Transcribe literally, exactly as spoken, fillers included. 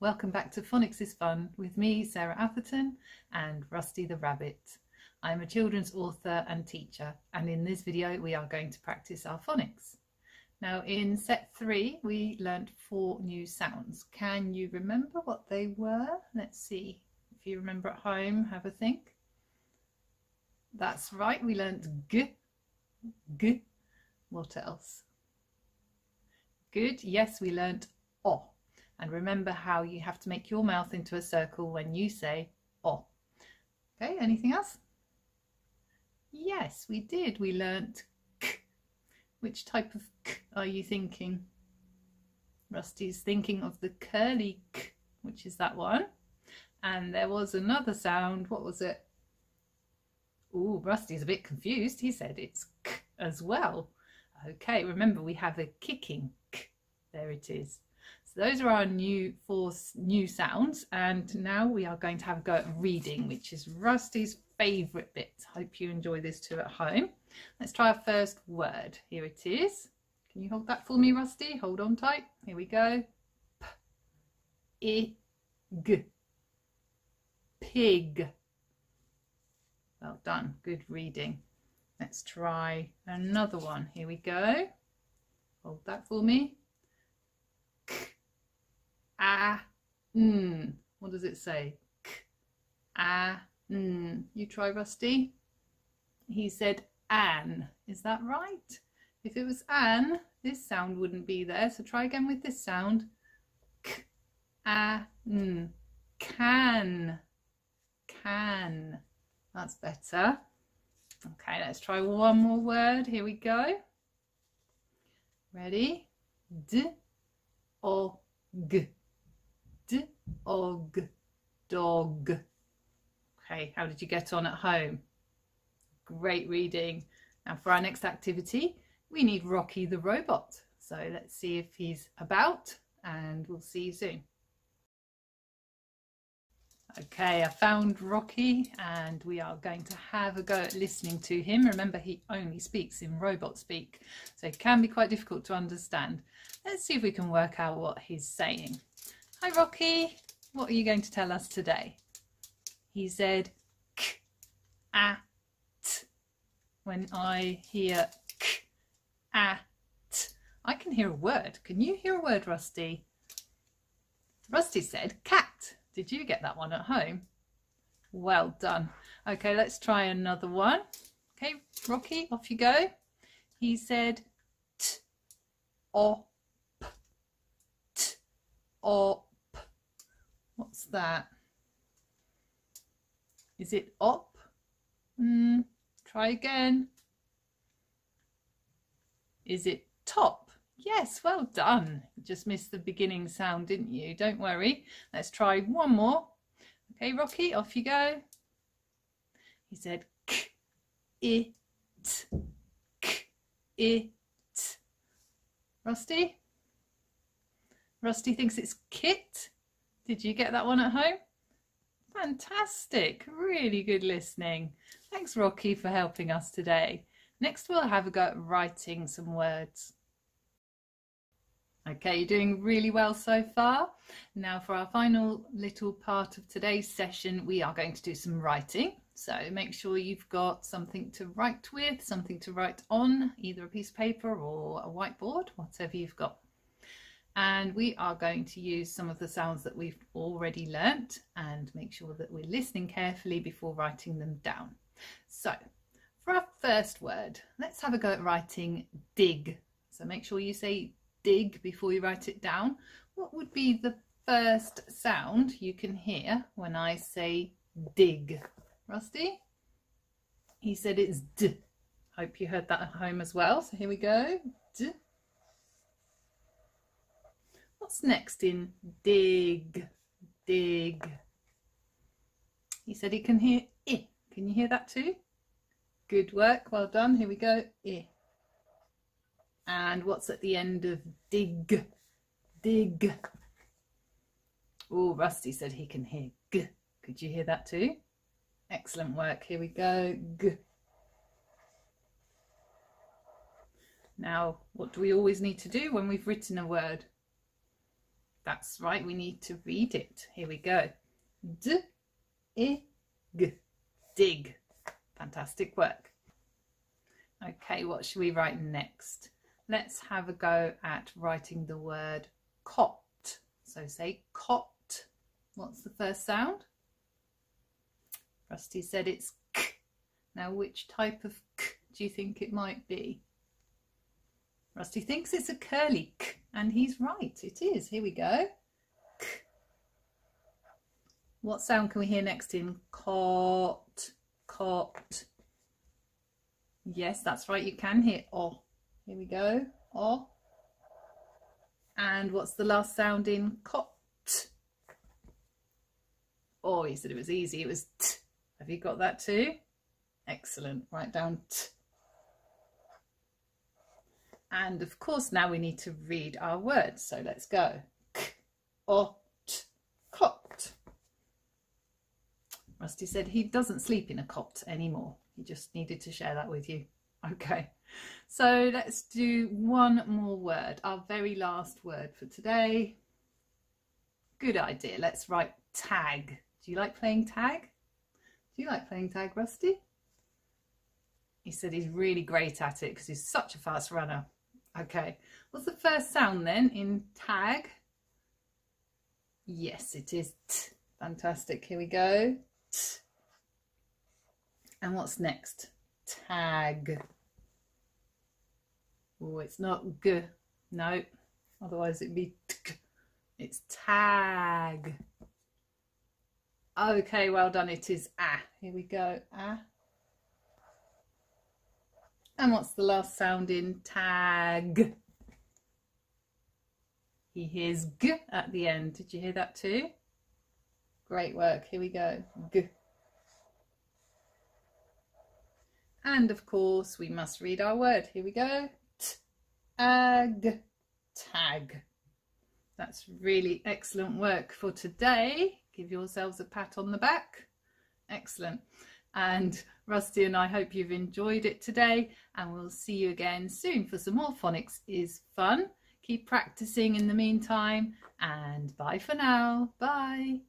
Welcome back to Phonics is Fun with me, Sarah Atherton, and Rusty the Rabbit. I'm a children's author and teacher, and in this video we are going to practice our phonics. Now in set three we learnt four new sounds. Can you remember what they were? Let's see. If you remember at home, have a think. That's right, we learnt g, g. What else? Good, yes, we learnt o. And remember how you have to make your mouth into a circle when you say oh. Okay, anything else? Yes, we did. We learnt k. Which type of k are you thinking? Rusty's thinking of the curly k, which is that one. And there was another sound. What was it? Ooh, Rusty's a bit confused. He said it's k as well. Okay, remember we have a kicking k. There it is. So those are our new four new sounds, and now we are going to have a go at reading, which is Rusty's favourite bit. Hope you enjoy this too at home. Let's try our first word. Here it is. Can you hold that for me, Rusty? Hold on tight. Here we go. P I G. Pig. Well done. Good reading. Let's try another one. Here we go. Hold that for me. A N. What does it say? K A N. You try, Rusty. He said an. Is that right? If it was an, this sound wouldn't be there. So try again with this sound. K A N. Can. Can. That's better. Okay, let's try one more word. Here we go. Ready? D O G. D O G, dog. Okay, how did you get on at home? Great reading. Now for our next activity, we need Rocky the robot. So let's see if he's about, and we'll see you soon. Okay, I found Rocky, and we are going to have a go at listening to him. Remember, he only speaks in robot speak, so it can be quite difficult to understand. Let's see if we can work out what he's saying. Hi Rocky, what are you going to tell us today? He said k a t. When I hear k a t, I can hear a word. Can you hear a word, Rusty? Rusty said cat. Did you get that one at home? Well done. Okay, let's try another one. Okay, Rocky, off you go. He said t o p t o p. What's that? Is it op? Mm, try again. Is it top? Yes, well done. You just missed the beginning sound, didn't you? Don't worry. Let's try one more. Okay, Rocky, off you go. He said k it k it. Rusty? Rusty thinks it's kit. Did you get that one at home? Fantastic, really good listening. Thanks Rocky for helping us today. Next we'll have a go at writing some words. Okay, you're doing really well so far. Now for our final little part of today's session, we are going to do some writing. So make sure you've got something to write with, something to write on, either a piece of paper or a whiteboard, whatever you've got. And we are going to use some of the sounds that we've already learnt and make sure that we're listening carefully before writing them down. So for our first word, let's have a go at writing dig. So make sure you say dig before you write it down. What would be the first sound you can hear when I say dig? Rusty? He said it's d. Hope you heard that at home as well. So here we go. D. What's next in dig? Dig. He said he can hear I. Can you hear that too? Good work, well done. Here we go. I. And what's at the end of dig? Dig. Oh, Rusty said he can hear g. Could you hear that too? Excellent work. Here we go. G. Now, what do we always need to do when we've written a word? That's right, we need to read it. Here we go. D I G. Dig. Fantastic work. Okay, what should we write next? Let's have a go at writing the word cot. So say cot. What's the first sound? Rusty said it's k. Now which type of k do you think it might be? Rusty thinks it's a curly k, and he's right, it is. Here we go. K. What sound can we hear next in cot? Cot. Yes, that's right, you can hear o. Here we go, o. And what's the last sound in cot? Oh, he said it was easy, it was t. Have you got that too? Excellent, write down t. And of course now we need to read our words, so let's go. C O T, cot. Rusty said he doesn't sleep in a cot anymore, he just needed to share that with you. Okay, so let's do one more word, our very last word for today. Good idea, let's write tag. Do you like playing tag? Do you like playing tag, Rusty? He said he's really great at it because he's such a fast runner. Okay, what's the first sound then in tag? Yes, it is t. Fantastic, here we go. T. And what's next? Tag. Oh, it's not g. No, otherwise it'd be t. It's tag. Okay, well done, it is ah. Here we go, ah. And what's the last sound in tag? He hears g at the end. Did you hear that too? Great work, here we go, g. And of course we must read our word. Here we go, t-ag, tag. That's really excellent work for today. Give yourselves a pat on the back. Excellent. And Rusty and I hope you've enjoyed it today, and we'll see you again soon for some more Phonics is Fun. Keep practicing in the meantime, and bye for now. Bye.